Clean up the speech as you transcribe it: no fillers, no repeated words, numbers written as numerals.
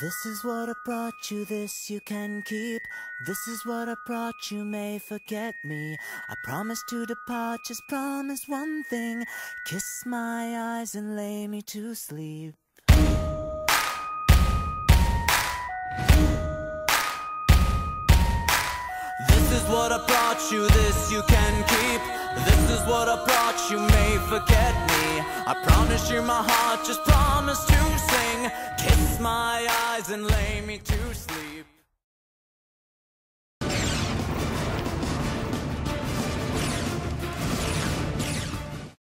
This is what I brought you, this you can keep. This is what I brought you, may forget me. I promise to depart, just promise one thing. Kiss my eyes and lay me to sleep. This is what I brought you, this you can keep. This is what I brought you, may forget me. I promise you my heart, just promise to sing. Kiss my eyes and lay me to sleep.